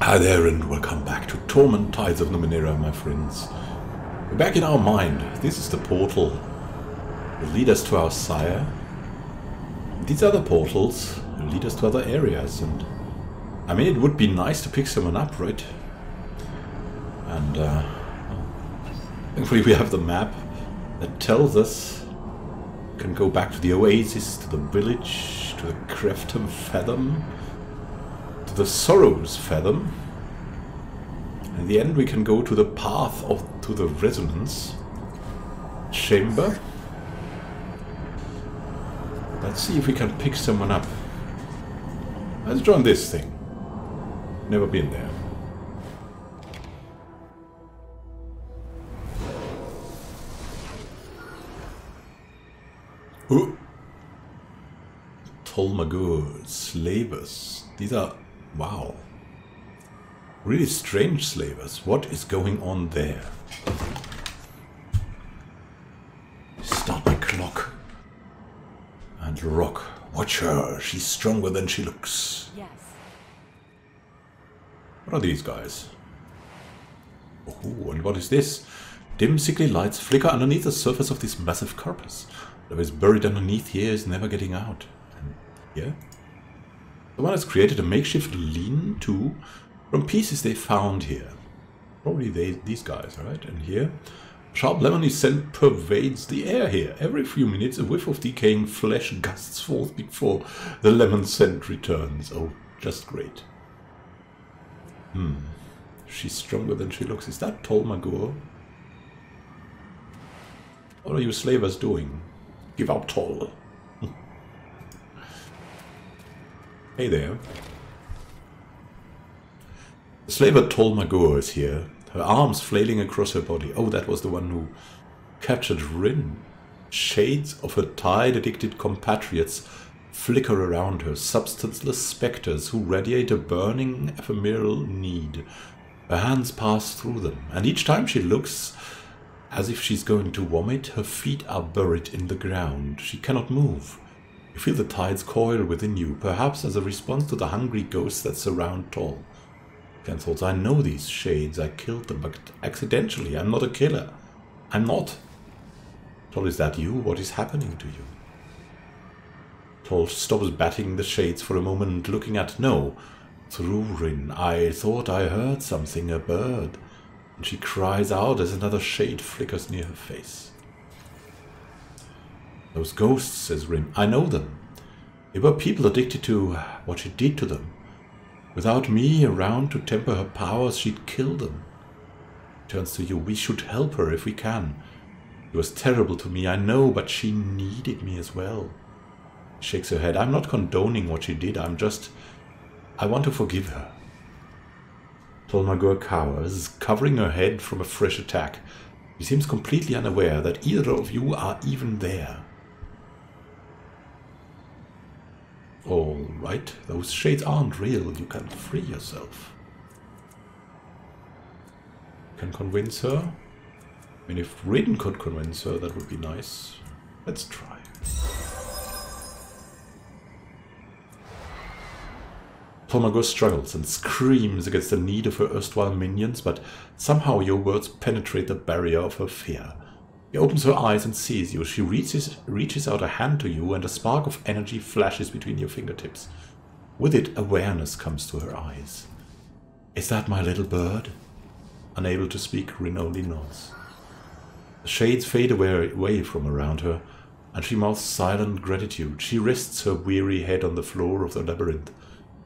Hi there, and welcome back to Torment: Tides of Numenera, my friends. We're back in our mind. This is the portal that leads us to our sire. These other portals lead us to other areas, and I mean, it would be nice to pick someone up, right? And thankfully we have the map that tells us we can go back to the oasis, to the village, to the Crefton Fathom, to the Sorrows Fathom. In the end we can go to the path to the resonance chamber. Let's see if we can pick someone up. Let's join this thing. Never been there. Ooh. Tol Magur, slavers. These are... wow. Really strange slavers. What is going on there? Start my clock. And rock. Watch her. She's stronger than she looks. Yes. What are these guys? Oh, and what is this? Dim, sickly lights flicker underneath the surface of this massive corpse. Whatever is buried underneath here is never getting out. And here? The one has created a makeshift lean-to from pieces they found here. Probably these guys, right? And here? Sharp lemony scent pervades the air here. Every few minutes a whiff of decaying flesh gusts forth before the lemon scent returns. Oh, just great. Hmm. She's stronger than she looks. Is that Tol Magur? What are you slavers doing? Give up, Tol. Hey there. The slaver Tol Magur is here, her arms flailing across her body. Oh, that was the one who captured Rhin. Shades of her tide-addicted compatriots flicker around her, substanceless specters who radiate a burning, ephemeral need. Her hands pass through them, and each time she looks as if she's going to vomit, her feet are buried in the ground. She cannot move. You feel the tides coil within you, perhaps as a response to the hungry ghosts that surround Tol. Cancels, I know these shades. I killed them, but accidentally. I'm not a killer. I'm not. Tol, is that you? What is happening to you? Tol stops batting the shades for a moment, looking at... no. Thurin, I thought I heard something, a bird. And she cries out as another shade flickers near her face. Those ghosts, says Rhin, I know them. They were people addicted to what she did to them. Without me around to temper her powers, she'd kill them. Turns to you, we should help her if we can. It was terrible to me, I know, but she needed me as well. Shakes her head, I'm not condoning what she did, I'm just... I want to forgive her. Tol Magur cowers, covering her head from a fresh attack. He seems completely unaware that either of you are even there. All right, those shades aren't real. You can free yourself. Can convince her. I mean, if Rhin could convince her, that would be nice. Let's try. Tol Magur struggles and screams against the need of her erstwhile minions, but somehow your words penetrate the barrier of her fear. She opens her eyes and sees you. She reaches out a hand to you, and a spark of energy flashes between your fingertips. With it, awareness comes to her eyes. Is that my little bird? Unable to speak, Rhin only nods. The shades fade away from around her, and she mouths silent gratitude. She rests her weary head on the floor of the labyrinth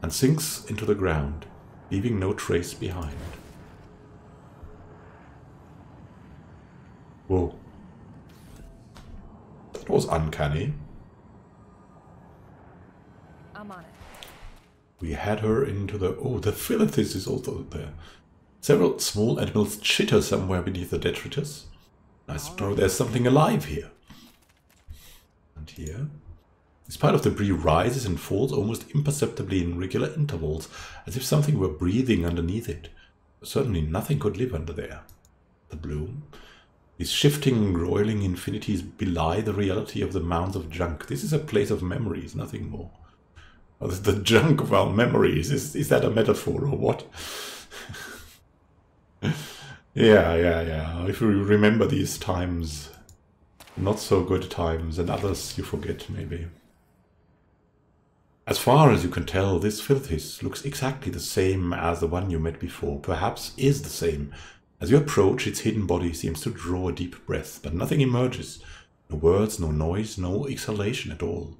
and sinks into the ground, leaving no trace behind. Whoa. That was uncanny. I'm on it. We had her into the... oh, the Philethys is also there. Several small animals chitter somewhere beneath the detritus. Nice to know there's something alive here. And here... despite of debris rises and falls almost imperceptibly in regular intervals, as if something were breathing underneath it. Certainly nothing could live under there. The bloom. These shifting, roiling infinities belie the reality of the mounds of junk. This is a place of memories, nothing more. The junk of our memories. Is that a metaphor or what? Yeah. If you remember these times, not so good times, and others you forget, maybe. As far as you can tell, this Philethys looks exactly the same as the one you met before, perhaps is the same. As you approach, its hidden body seems to draw a deep breath, but nothing emerges. No words, no noise, no exhalation at all.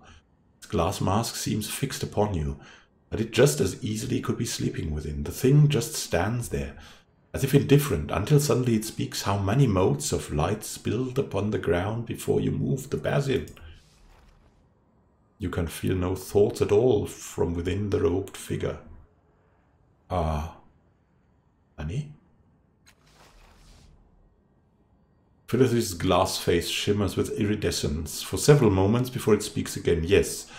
Its glass mask seems fixed upon you, but it just as easily could be sleeping within. The thing just stands there, as if indifferent, until suddenly it speaks how many motes of light spilled upon the ground before you moved the basin. You can feel no thoughts at all from within the robed figure. Ah, honey? Philethys' glass face shimmers with iridescence for several moments before it speaks again. Yes,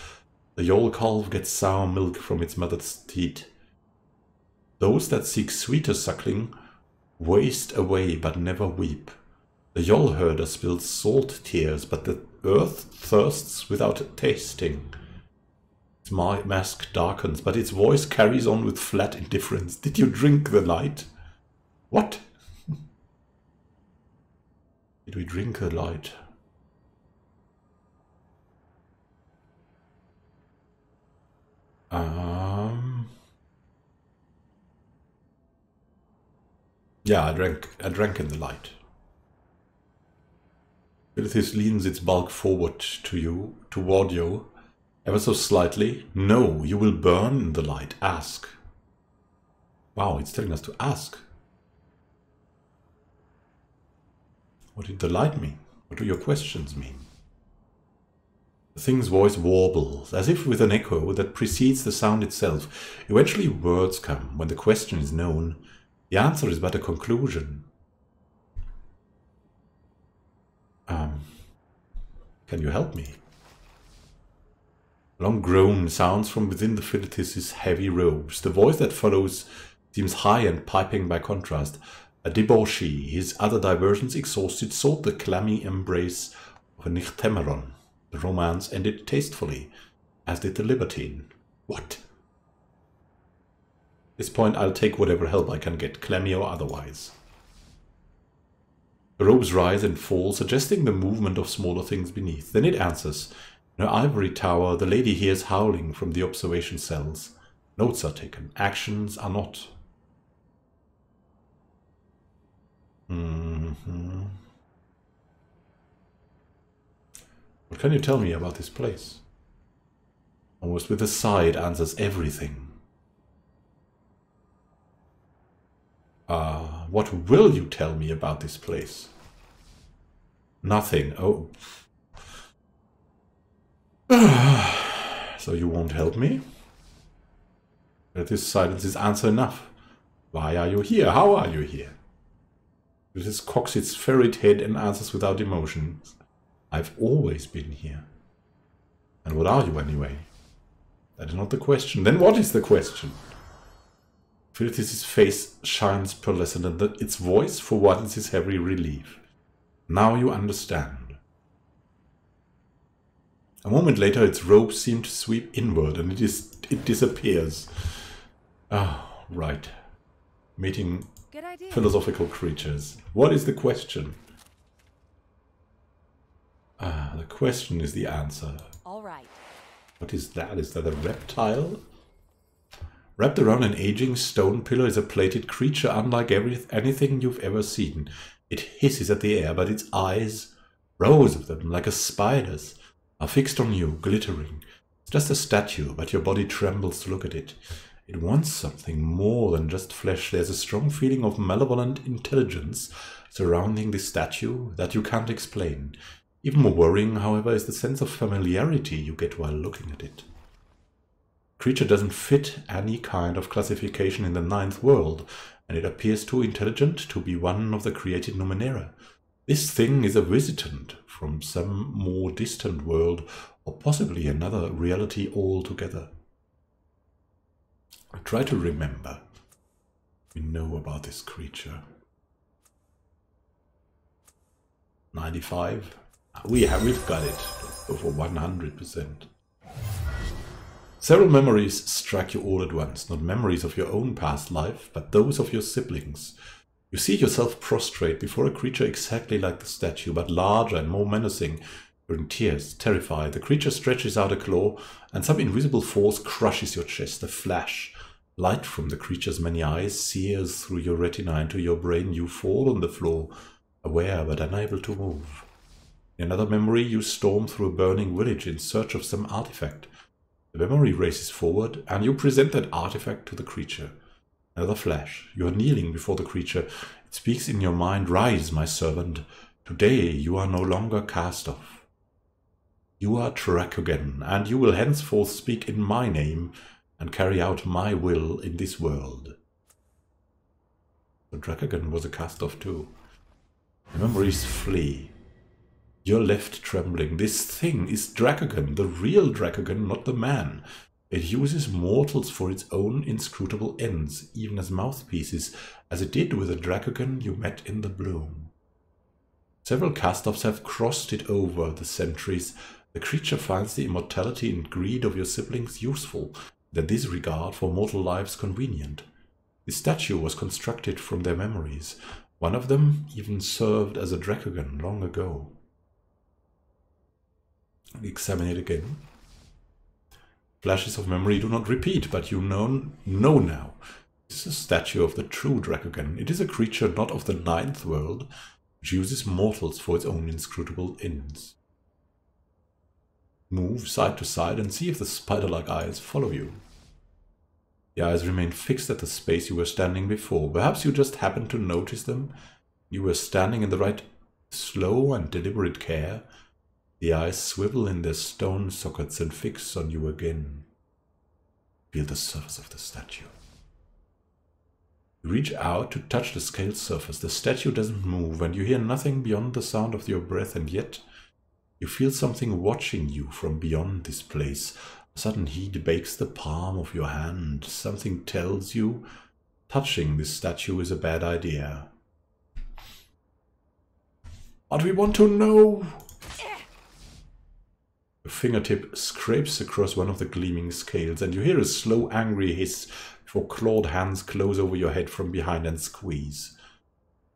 the Yol calf gets sour milk from its mother's teat. Those that seek sweeter suckling waste away but never weep. The Yol herder spills salt tears, but the earth thirsts without tasting. Its mask darkens, but its voice carries on with flat indifference. Did you drink the light? What? Did we drink the light? Yeah, I drank in the light. Philethys leans its bulk forward toward you, ever so slightly. No, you will burn in the light. Ask. Wow, it's telling us to ask. What did the light mean? What do your questions mean? The thing's voice warbles, as if with an echo that precedes the sound itself. Eventually words come. When the question is known, the answer is but a conclusion. Can you help me? A long groan sounds from within the Philethys' heavy robes. The voice that follows seems high and piping by contrast. A debauchee, his other diversions exhausted, sought the clammy embrace of a Nyctemeron. The romance ended tastefully, as did the libertine. What? At this point, I'll take whatever help I can get, clammy or otherwise. The robes rise and fall, suggesting the movement of smaller things beneath. Then it answers. In her ivory tower, the lady hears howling from the observation cells. Notes are taken. Actions are not. What can you tell me about this place? Almost with a sigh, it answers everything. What will you tell me about this place? Nothing. Oh. So you won't help me? But this silence is answer enough. Why are you here? How are you here? This cocks its ferret head and answers without emotion. I've always been here. And what are you anyway? That is not the question. Then what is the question? Philethys' face shines pearlescent, and its voice for once is heavy relief. Now you understand. A moment later, its rope seemed to sweep inward, and it disappears. Ah, right. Meeting philosophical creatures. What is the question? Ah, the question is the answer. All right. What is that? Is that a reptile? Wrapped around an aging stone pillar is a plated creature unlike anything you've ever seen. It hisses at the air, but its eyes, rows of them, like a spider's, are fixed on you, glittering. It's just a statue, but your body trembles to look at it. It wants something more than just flesh. There's a strong feeling of malevolent intelligence surrounding this statue that you can't explain. Even more worrying, however, is the sense of familiarity you get while looking at it. Creature doesn't fit any kind of classification in the ninth world, and it appears too intelligent to be one of the created Numenera. This thing is a visitant from some more distant world, or possibly another reality altogether. I try to remember. We know about this creature. 95. We've got it over 100%. Several memories strike you all at once, not memories of your own past life, but those of your siblings. You see yourself prostrate before a creature exactly like the statue, but larger and more menacing. You're in tears, terrified. The creature stretches out a claw, and some invisible force crushes your chest. A flash. Light from the creature's many eyes sears through your retina into your brain. You fall on the floor, aware but unable to move. In another memory, you storm through a burning village in search of some artifact. The memory races forward, and you present that artifact to the creature. Another flash. You are kneeling before the creature. It speaks in your mind, "Rise, my servant. Today you are no longer cast off. You are Dracogen, and you will henceforth speak in my name and carry out my will in this world." So Dracogen was a cast-off too. The memories flee. You're left trembling. This thing is Dracogen, the real Dracogen, not the man. It uses mortals for its own inscrutable ends, even as mouthpieces, as it did with the Dracogen you met in the bloom. Several cast-offs have crossed it over the centuries. The creature finds the immortality and greed of your siblings useful, the disregard for mortal lives convenient. The statue was constructed from their memories. One of them even served as a Dracogen long ago. Examine it again. Flashes of memory do not repeat, but you know now. This is a statue of the true Dracogen. It is a creature not of the ninth world, which uses mortals for its own inscrutable ends. Move side to side and see if the spider-like eyes follow you. The eyes remain fixed at the space you were standing before. Perhaps you just happened to notice them. You were standing in the right slow and deliberate care. The eyes swivel in their stone sockets and fix on you again. Feel the surface of the statue. You reach out to touch the scaled surface. The statue doesn't move, and you hear nothing beyond the sound of your breath, and yet you feel something watching you from beyond this place. A sudden heat bakes the palm of your hand. Something tells you touching this statue is a bad idea. But we want to know! Your fingertip scrapes across one of the gleaming scales, and you hear a slow, angry hiss before clawed hands close over your head from behind and squeeze.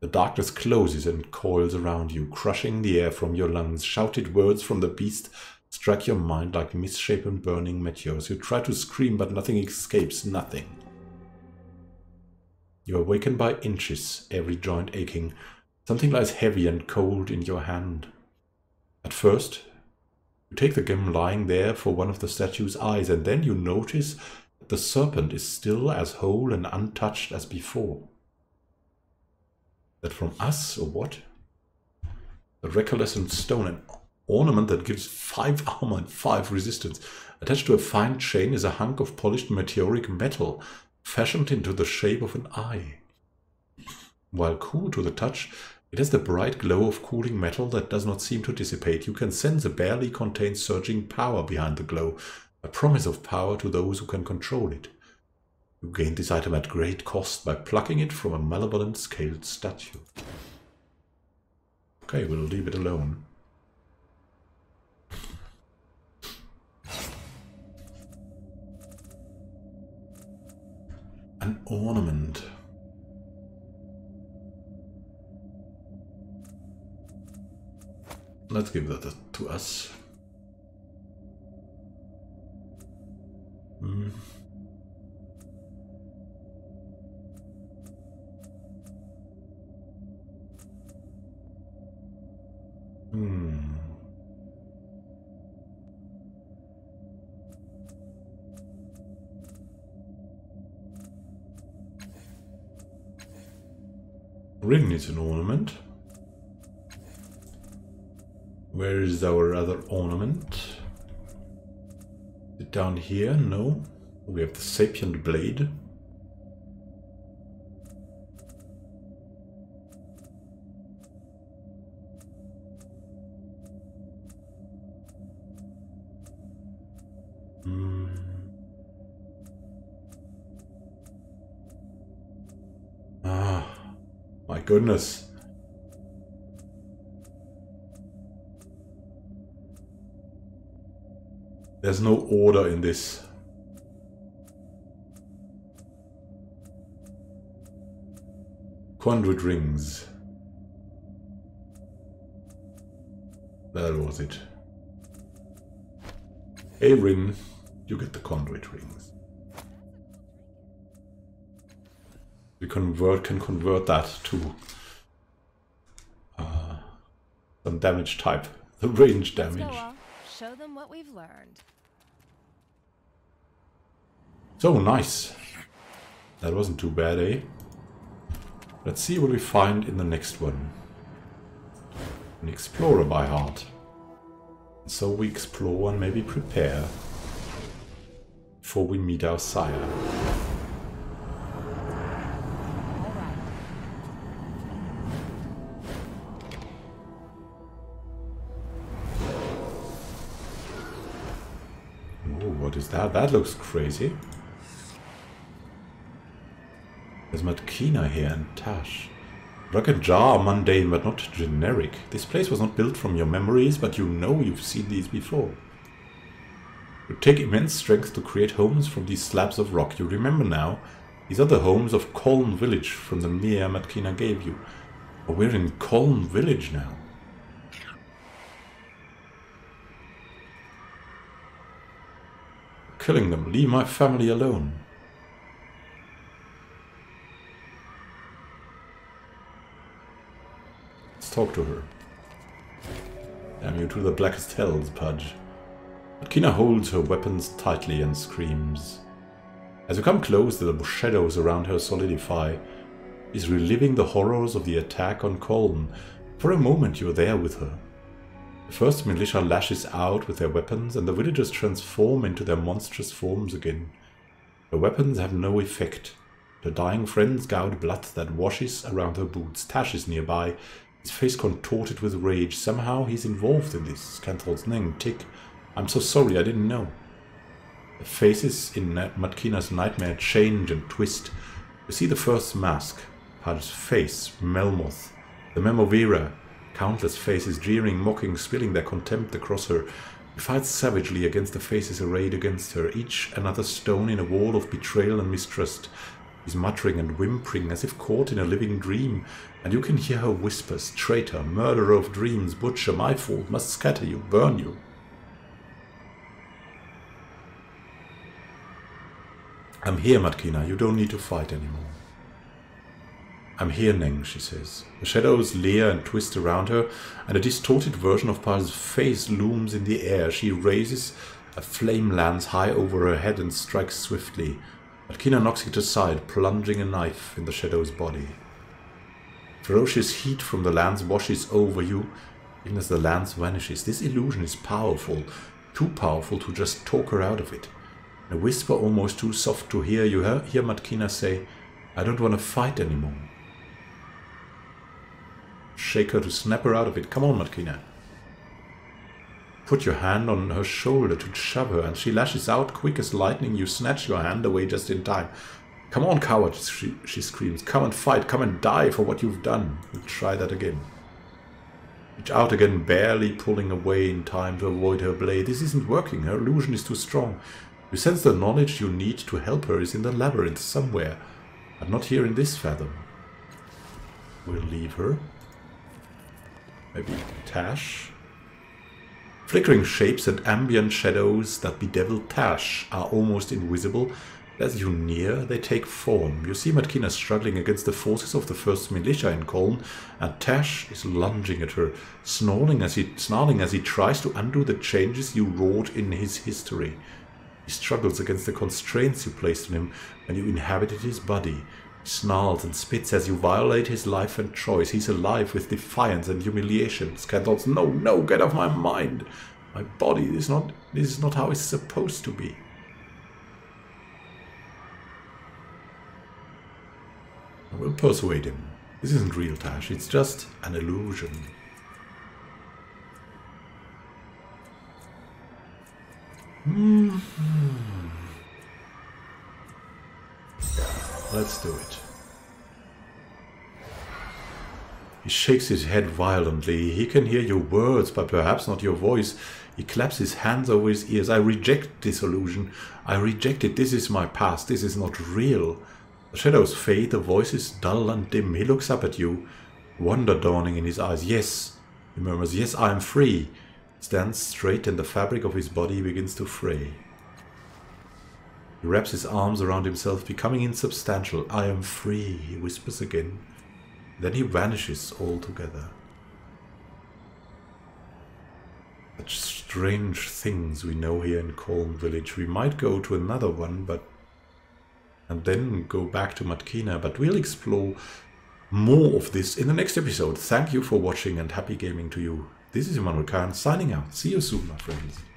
The darkness closes and coils around you, crushing the air from your lungs. Shouted words from the beast strike your mind like misshapen burning meteors. You try to scream, but nothing escapes, nothing. You awaken by inches, every joint aching. Something lies heavy and cold in your hand. At first, you take the gem lying there for one of the statue's eyes, and then you notice that the serpent is still as whole and untouched as before. That from us, or what? The recolescent stone, an ornament that gives 5 armor and 5 resistance. Attached to a fine chain is a hunk of polished meteoric metal, fashioned into the shape of an eye. While cool to the touch, it has the bright glow of cooling metal that does not seem to dissipate. You can sense a barely contained surging power behind the glow, a promise of power to those who can control it. You gain this item at great cost by plucking it from a malevolent scaled statue. Okay, we'll leave it alone. An ornament. Let's give that to us. Rhin is an ornament. Where is our other ornament? Is it down here? No. We have the sapient blade. Ah, my goodness. There's no order in this. Conduit rings. That was it. Hey Rhin, you get the conduit rings. We can convert that to some damage type, the range damage. Let's go on. Show them what we've learned. So nice. That wasn't too bad, eh? Let's see what we find in the next one. An explorer by heart. So we explore and maybe prepare before we meet our sire. That looks crazy. There's Matkina here and Tash. Dracogen are mundane but not generic. This place was not built from your memories, but you know you've seen these before. You take immense strength to create homes from these slabs of rock. You remember now, these are the homes of Colm Village from the mirror Matkina gave you. But we're in Colm Village now. Killing them. Leave my family alone. Let's talk to her. Damn you to the blackest hells, Pudge. Matkina holds her weapons tightly and screams. As you come close, the shadows around her solidify. She's reliving the horrors of the attack on Colm. For a moment you're there with her. The first militia lashes out with their weapons, and the villagers transform into their monstrous forms again. The weapons have no effect. The dying friends gouge blood that washes around her boots. Tash is nearby, his face contorted with rage. Somehow he's involved in this. Canthol's name, Tick. I'm so sorry, I didn't know. The faces in Matkina's nightmare change and twist. You see the first mask, Pad's face, Melmoth, the Memovira. Countless faces, jeering, mocking, spilling their contempt across her. She fights savagely against the faces arrayed against her, each another stone in a wall of betrayal and mistrust. She's muttering and whimpering as if caught in a living dream, and you can hear her whispers, traitor, murderer of dreams, butcher, my fault, must scatter you, burn you. I'm here, Matkina, you don't need to fight anymore. I'm here, Neng, she says. The shadows leer and twist around her, and a distorted version of Par's face looms in the air. She raises a flame lance high over her head and strikes swiftly. Matkina knocks it aside, plunging a knife in the shadow's body. Ferocious heat from the lance washes over you, even as the lance vanishes. This illusion is powerful, too powerful to just talk her out of it. In a whisper almost too soft to hear, you hear Matkina say, I don't want to fight anymore. Shake her to snap her out of it. Come on, Matkina. Put your hand on her shoulder to shove her, and she lashes out quick as lightning. You snatch your hand away just in time. Come on, coward, she screams. Come and fight. Come and die for what you've done. We'll try that again. Reach out again, barely pulling away in time to avoid her blade. This isn't working. Her illusion is too strong. You sense the knowledge you need to help her is in the labyrinth somewhere, but not here in this fathom. We'll leave her. Maybe Tash? Flickering shapes and ambient shadows that bedevil Tash are almost invisible. As you near, they take form. You see Matkina struggling against the forces of the first militia in Colm, and Tash is lunging at her, snarling as he tries to undo the changes you wrought in his history. He struggles against the constraints you placed on him when you inhabited his body. He snarls and spits as you violate his life and choice. He's alive with defiance and humiliation. Scandals, no, no, get off my mind. My body is not, this is not how it's supposed to be. I will persuade him. This isn't real, Tash, it's just an illusion. Let's do it. He shakes his head violently. He can hear your words, but perhaps not your voice. He claps his hands over his ears. I reject this illusion. I reject it. This is my past. This is not real. The shadows fade, the voice is dull and dim. He looks up at you, wonder dawning in his eyes. Yes, he murmurs, yes, I am free. He stands straight and the fabric of his body begins to fray. He wraps his arms around himself, becoming insubstantial. I am free, he whispers again. Then he vanishes altogether. Such strange things we know here in Colm Village. We might go to another one, but... and then go back to Matkina, but we'll explore more of this in the next episode. Thank you for watching and happy gaming to you. This is Immanuel Can signing out. See you soon, my friends.